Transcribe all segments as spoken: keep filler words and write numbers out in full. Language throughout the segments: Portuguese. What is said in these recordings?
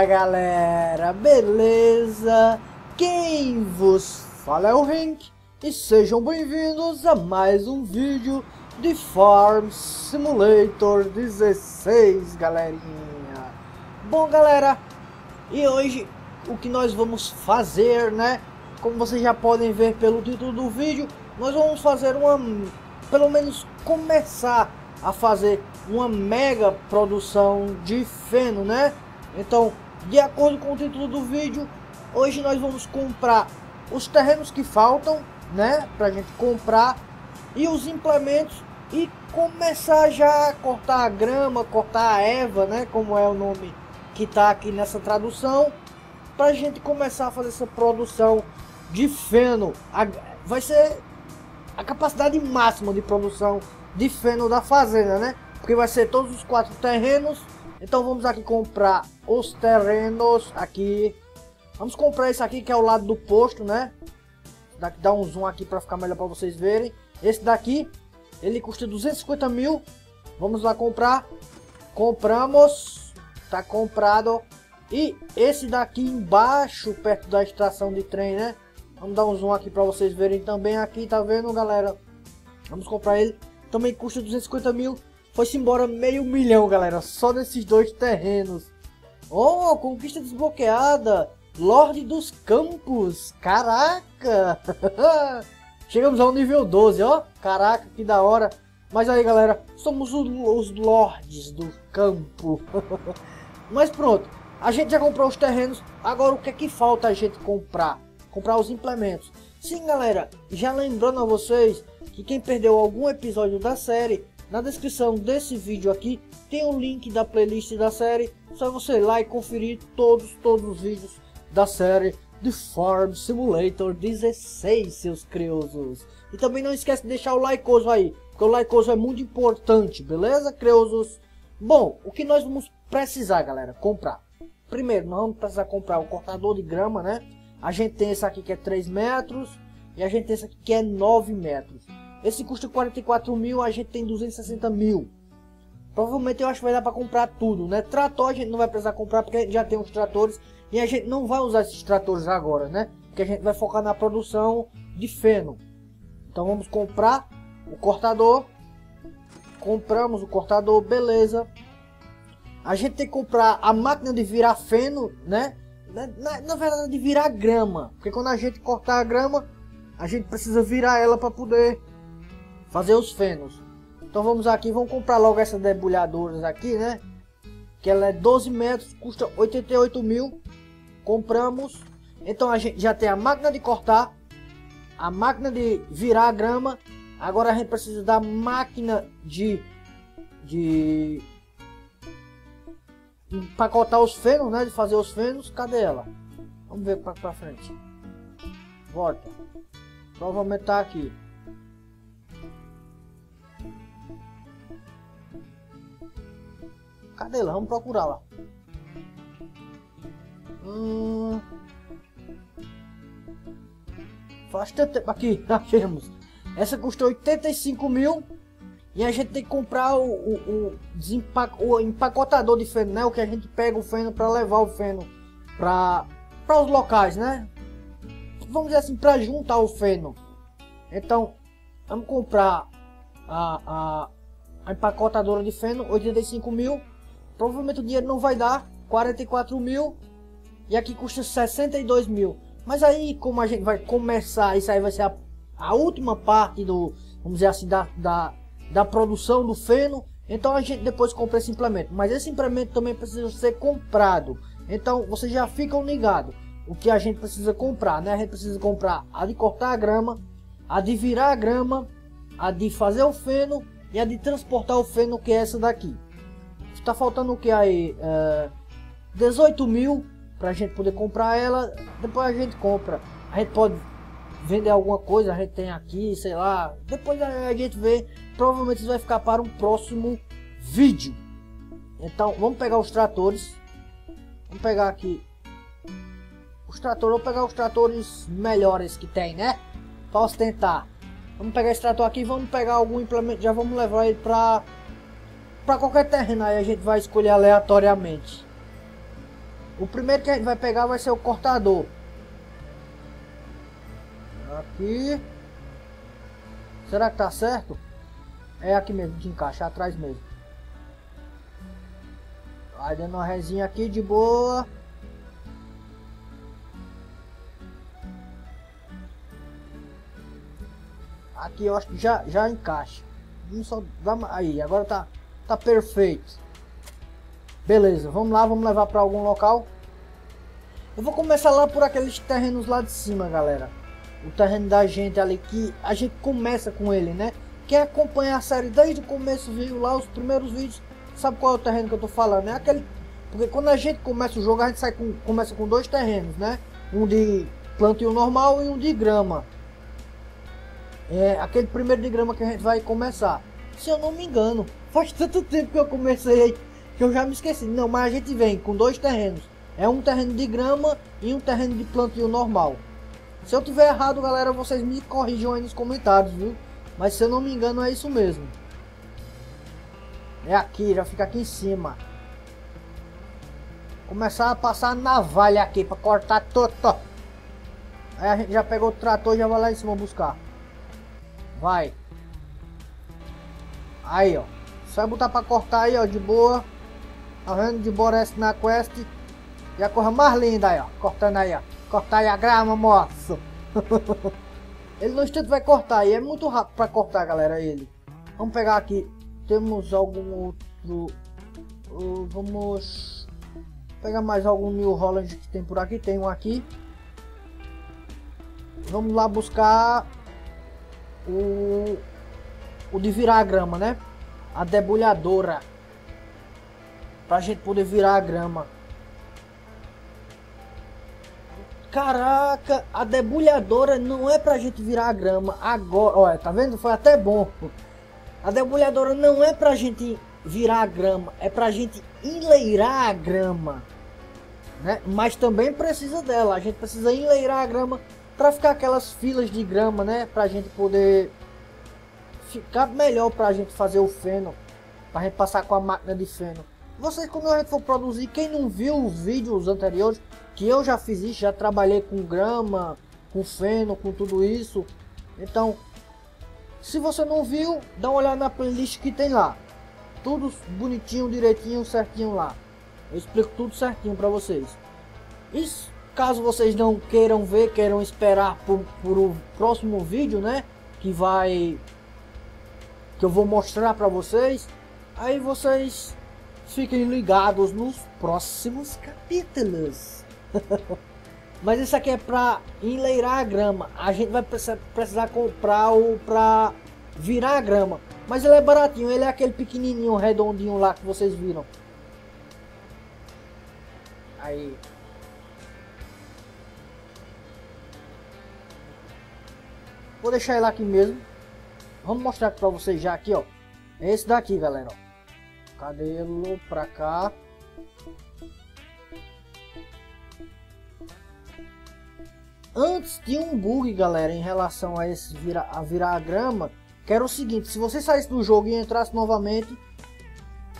Fala galera, beleza? Quem vos fala é o Henk e sejam bem-vindos a mais um vídeo de Farm Simulator dezesseis, galerinha. Bom galera, e hoje o que nós vamos fazer, né? Como vocês já podem ver pelo título do vídeo, nós vamos fazer uma, pelo menos começar a fazer uma mega produção de feno, né? Então, de acordo com o título do vídeo, hoje nós vamos comprar os terrenos que faltam, né, pra gente comprar, e os implementos, e começar já a cortar a grama, cortar a erva, né, como é o nome que tá aqui nessa tradução, pra gente começar a fazer essa produção de feno. A, vai ser a capacidade máxima de produção de feno da fazenda, né, porque vai ser todos os quatro terrenos. Então vamos aqui comprar os terrenos aqui. Vamos comprar esse aqui que é o lado do posto, né? Daqui dá um zoom aqui para ficar melhor para vocês verem. Esse daqui, ele custa duzentos e cinquenta mil. Vamos lá comprar. Compramos. Tá comprado. E esse daqui embaixo, perto da estação de trem, né? Vamos dar um zoom aqui para vocês verem também aqui, tá vendo, galera? Vamos comprar ele. Também custa duzentos e cinquenta mil. Foi-se embora meio milhão, galera, só nesses dois terrenos. Oh, conquista desbloqueada, Lorde dos Campos, caraca. Chegamos ao nível doze, ó, caraca, que da hora. Mas aí, galera, somos os, os Lordes do Campo. Mas pronto, a gente já comprou os terrenos, agora o que é que falta a gente comprar? Comprar os implementos. Sim, galera, já lembrando a vocês que quem perdeu algum episódio da série, na descrição desse vídeo aqui tem o link da playlist da série. Só você ir lá e conferir todos, todos os vídeos da série de Farm Simulator dezesseis, seus creosos. E também não esquece de deixar o likeoso aí, porque o likeoso é muito importante, beleza, creosos? Bom, o que nós vamos precisar, galera, comprar? Primeiro, nós vamos precisar comprar um cortador de grama, né? A gente tem esse aqui que é três metros e a gente tem esse aqui que é nove metros. Esse custa quarenta e quatro mil, a gente tem duzentos e sessenta mil. Provavelmente eu acho que vai dar para comprar tudo, né? Trator a gente não vai precisar comprar porque a gente já tem os tratores. E a gente não vai usar esses tratores agora, né? Porque a gente vai focar na produção de feno. Então vamos comprar o cortador. Compramos o cortador, beleza. A gente tem que comprar a máquina de virar feno, né? Na, na, na verdade de virar grama. Porque quando a gente cortar a grama, a gente precisa virar ela para poder fazer os fenos. Então vamos aqui, vamos comprar logo essas debulhadoras aqui, né? Que ela é doze metros, custa oitenta e oito mil. Compramos. Então a gente já tem a máquina de cortar, a máquina de virar a grama. Agora a gente precisa da máquina de... de... empacotar os fenos, né? De fazer os fenos. Cadê ela? Vamos ver pra, pra frente. Volta. Provavelmente tá aqui. Cadê ela? Vamos procurar lá. Hum... Faz tanto tempo. Aqui, achamos. Essa custou oitenta e cinco mil. E a gente tem que comprar o, o, o, desempac... o empacotador de feno, né? O que a gente pega o feno para levar o feno para para os locais, né? Vamos dizer assim, para juntar o feno. Então, vamos comprar a, a, a empacotadora de feno, oitenta e cinco mil. Provavelmente o dinheiro não vai dar, quarenta e quatro mil, e aqui custa sessenta e dois mil. Mas aí, como a gente vai começar, isso aí vai ser a, a última parte do, vamos dizer assim, da, da, da produção do feno, então a gente depois compra esse implemento. Mas esse implemento também precisa ser comprado, então vocês já ficam ligados o que a gente precisa comprar, né? A gente precisa comprar a de cortar a grama, a de virar a grama, a de fazer o feno e a de transportar o feno, que é essa daqui. Tá faltando o que aí? É, dezoito mil pra gente poder comprar ela. Depois a gente compra. A gente pode vender alguma coisa. A gente tem aqui, sei lá. Depois a gente vê. Provavelmente isso vai ficar para um próximo vídeo. Então vamos pegar os tratores. Vamos pegar aqui os tratores. Vamos pegar os tratores melhores que tem, né? Pra ostentar. Vamos pegar esse trator aqui. Vamos pegar algum implemento. Já vamos levar ele pra. Para qualquer terreno aí a gente vai escolher aleatoriamente. O primeiro que a gente vai pegar vai ser o cortador. Aqui. Será que tá certo? É aqui mesmo que encaixa, atrás mesmo. Vai dando uma resinha aqui de boa. Aqui eu acho que já, já encaixa. Não só dá, aí, agora tá, tá perfeito. Beleza, vamos lá, vamos levar para algum local. Eu vou começar lá por aqueles terrenos lá de cima, galera. O terreno da gente ali, que a gente começa com ele, né? Quem acompanha a série desde o começo, viu lá os primeiros vídeos, sabe qual é o terreno que eu tô falando, né? Aquele... Porque quando a gente começa o jogo, a gente sai com... começa com dois terrenos, né? Um de plantio normal e um de grama. É aquele primeiro de grama que a gente vai começar. Se eu não me engano, faz tanto tempo que eu comecei que eu já me esqueci. Não, mas a gente vem com dois terrenos. É um terreno de grama e um terreno de plantio normal. Se eu tiver errado, galera, vocês me corrijam aí nos comentários, viu? Mas se eu não me engano, é isso mesmo. É aqui, já fica aqui em cima. Começar a passar a navalha aqui para cortar tudo. Aí a gente já pegou o trator e já vai lá em cima buscar. Vai. Aí, ó. Só botar para cortar aí, ó, de boa. Tá vendo? De boreste na quest. E a coisa mais linda aí, ó. Cortando aí, ó. Cortar aí a grama, moço. Ele no instante vai cortar e é muito rápido para cortar, galera, ele. Vamos pegar aqui. Temos algum outro... Uh, vamos... pegar mais algum New Holland que tem por aqui. Tem um aqui. Vamos lá buscar... O... O de virar a grama, né? A debulhadora. Pra gente poder virar a grama. Caraca, a debulhadora não é pra gente virar a grama agora. Olha, tá vendo? Foi até bom. A debulhadora não é pra gente virar a grama, é pra gente enleirar a grama, né? Mas também precisa dela. A gente precisa enleirar a grama pra ficar aquelas filas de grama, né? Pra gente poder ficar melhor, pra gente fazer o feno, pra gente passar com a máquina de feno. Vocês, quando a gente for produzir, quem não viu os vídeos anteriores, que eu já fiz isso, já trabalhei com grama, com feno, com tudo isso. Então, se você não viu, dá uma olhada na playlist que tem lá. Tudo bonitinho, direitinho, certinho lá. Eu explico tudo certinho para vocês. E caso vocês não queiram ver, queiram esperar por, por o próximo vídeo, né? Que vai... Que eu vou mostrar para vocês. Aí vocês fiquem ligados nos próximos capítulos. Mas isso aqui é para enleirar a grama. A gente vai precisar comprar o para virar a grama, mas ele é baratinho, ele é aquele pequenininho redondinho lá que vocês viram. Aí vou deixar ele aqui mesmo. Vamos mostrar para vocês já aqui, ó. É esse daqui, galera, ó. Cabelo para cá. Antes tinha um bug, galera, em relação a esse vira, a virar a grama, que era o seguinte: se você saísse do jogo e entrasse novamente,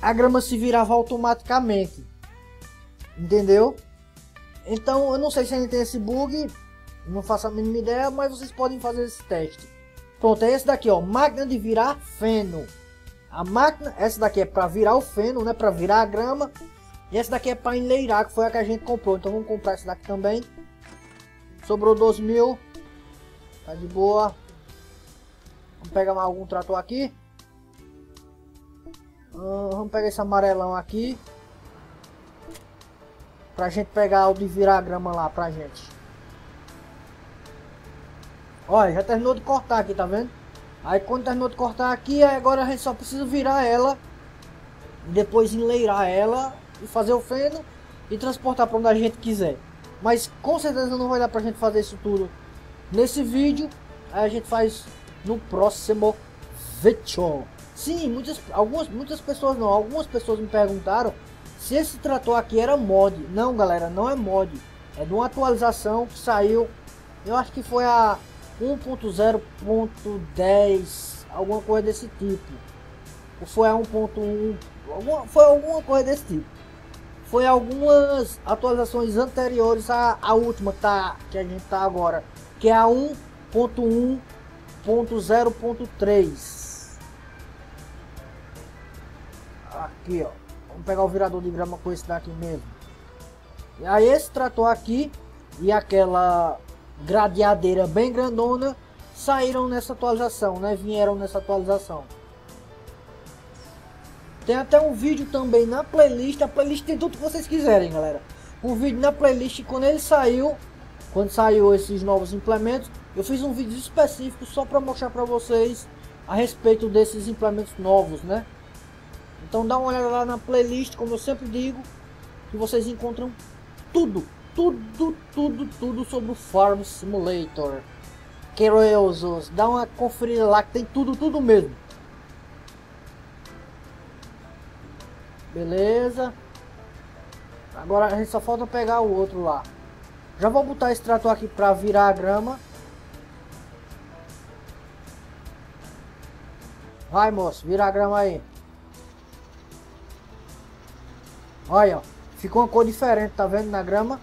a grama se virava automaticamente, entendeu? Então eu não sei se ainda tem esse bug, não faço a mínima ideia, mas vocês podem fazer esse teste. Pronto, é esse daqui, ó, máquina de virar feno. A máquina, essa daqui é para virar o feno, né, para virar a grama, e essa daqui é para enleirar, que foi a que a gente comprou. Então vamos comprar essa daqui também. Sobrou doze mil, tá de boa. Vamos pegar mais algum trator aqui. Hum, vamos pegar esse amarelão aqui, pra gente pegar o de virar a grama lá pra gente. Olha, já terminou de cortar aqui, tá vendo? Aí quando terminou de cortar aqui, agora a gente só precisa virar ela, depois enleirar ela e fazer o feno e transportar pra onde a gente quiser. Mas com certeza não vai dar pra gente fazer isso tudo nesse vídeo. Aí a gente faz no próximo vídeo. Sim, muitas, algumas, muitas pessoas não. Algumas pessoas me perguntaram se esse trator aqui era mod. Não, galera, não é mod. É de uma atualização que saiu. Eu acho que foi a um ponto zero ponto dez, alguma coisa desse tipo. Ou foi a um ponto um, alguma, foi alguma coisa desse tipo. foi algumas atualizações anteriores à, à última tá, que a gente tá agora, que é a um ponto um ponto zero ponto três. Aqui ó, vamos pegar o virador de grama com esse daqui mesmo. E aí esse trator aqui e aquela gradeadeira bem grandona saíram nessa atualização, né? Vieram nessa atualização. Tem até um vídeo também na playlist. A playlist tem tudo que vocês quiserem, galera. Um vídeo na playlist, quando ele saiu, quando saiu esses novos implementos, eu fiz um vídeo específico só para mostrar para vocês a respeito desses implementos novos, né? Então dá uma olhada lá na playlist, como eu sempre digo, que vocês encontram tudo, tudo, tudo, tudo sobre o Farm Simulator. Querosos, dá uma conferida lá que tem tudo, tudo mesmo. Beleza, agora a gente só falta pegar o outro lá. Já vou botar esse trator aqui para virar a grama. Vai moço, vira a grama aí. Olha, ficou uma cor diferente, tá vendo, na grama.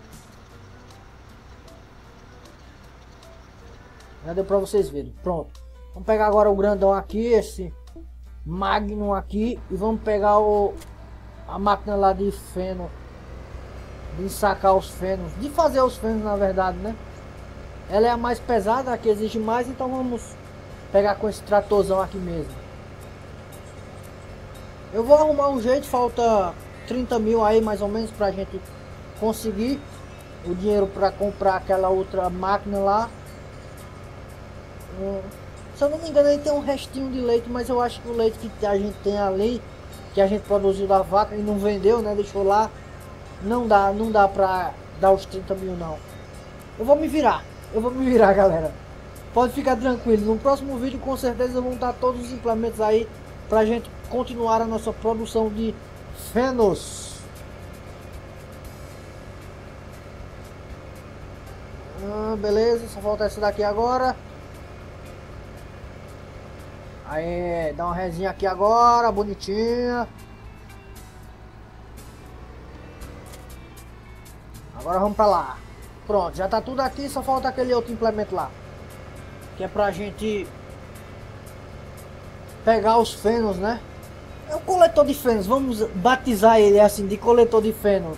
Já deu para vocês verem, pronto. Vamos pegar agora o grandão aqui, esse Magnum aqui, e vamos pegar o... a máquina lá de feno, de sacar os fenos, de fazer os fenos na verdade, né? Ela é a mais pesada, a que exige mais, então vamos pegar com esse tratorzão aqui mesmo. Eu vou arrumar um jeito, falta trinta mil aí mais ou menos pra gente conseguir o dinheiro para comprar aquela outra máquina lá. Se eu não me engano, aí tem um restinho de leite, mas eu acho que o leite que a gente tem ali, que a gente produziu da vaca e não vendeu, né? Deixou lá. Não dá, não dá pra dar os trinta mil não. Eu vou me virar, eu vou me virar, galera. Pode ficar tranquilo, no próximo vídeo com certeza vão estar todos os implementos aí pra gente continuar a nossa produção de fenos. Ah, beleza, só falta essa daqui agora. Aí, dá uma resinha aqui agora, bonitinha. Agora vamos pra lá. Pronto, já tá tudo aqui, só falta aquele outro implemento lá, que é pra gente pegar os fenos, né? É o coletor de fenos, vamos batizar ele assim, de coletor de fenos.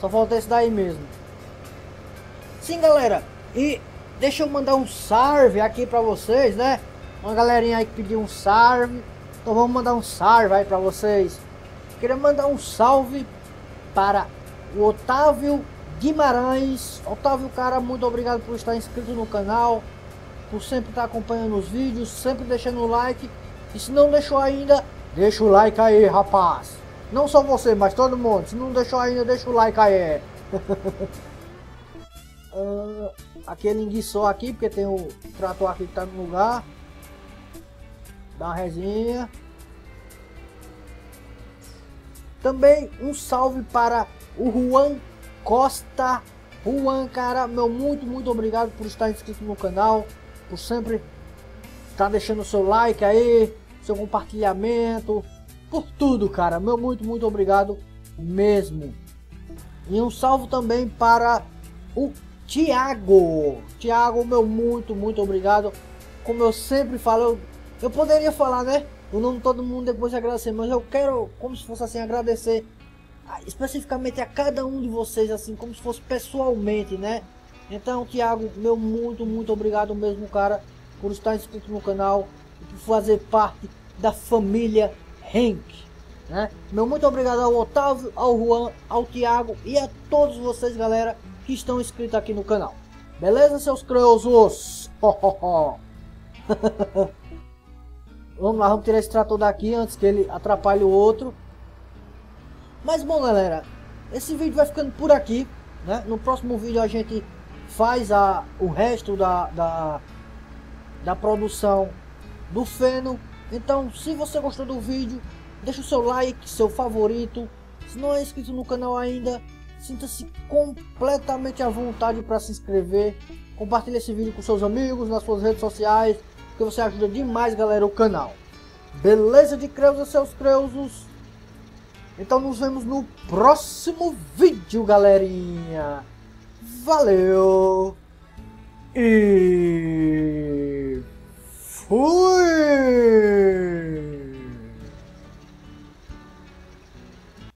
Só falta esse daí mesmo. Sim, galera, e deixa eu mandar um salve aqui pra vocês, né? Uma galerinha aí que pediu um salve, então vamos mandar um salve aí pra vocês. Queria mandar um salve para o Otávio Guimarães. Otávio, cara, muito obrigado por estar inscrito no canal, por sempre estar acompanhando os vídeos, sempre deixando o like. E se não deixou ainda, deixa o like aí, rapaz. Não só você, mas todo mundo. Se não deixou ainda, deixa o like aí. uh, Aquele enguiçou aqui, porque tem o trator aqui que tá no lugar. Dá uma resinha. Também um salve para o Juan Costa. Juan, cara, meu muito, muito obrigado por estar inscrito no canal, por sempre estar deixando o seu like aí, seu compartilhamento, por tudo, cara. Meu muito, muito obrigado mesmo. E um salve também para o Tiago. Tiago, meu muito, muito obrigado. Como eu sempre falo, eu poderia falar, né, o nome de todo mundo depois de agradecer, mas eu quero, como se fosse assim, agradecer especificamente a cada um de vocês, assim, como se fosse pessoalmente, né? Então, Thiago, meu muito, muito obrigado mesmo, cara, por estar inscrito no canal e por fazer parte da família Henk, né? Meu muito obrigado ao Otávio, ao Juan, ao Thiago e a todos vocês, galera, que estão inscritos aqui no canal. Beleza, seus creosos? Vamos lá, vamos tirar esse trator daqui antes que ele atrapalhe o outro. Mas bom, galera, esse vídeo vai ficando por aqui, né? No próximo vídeo a gente faz a, o resto da, da, da produção do feno. Então, se você gostou do vídeo, deixa o seu like, seu favorito. Se não é inscrito no canal ainda, sinta-se completamente à vontade para se inscrever. Compartilhe esse vídeo com seus amigos, nas suas redes sociais, que você ajuda demais, galera, o canal. Beleza de creusos, seus creusos? Então nos vemos no próximo vídeo, galerinha. Valeu e fui!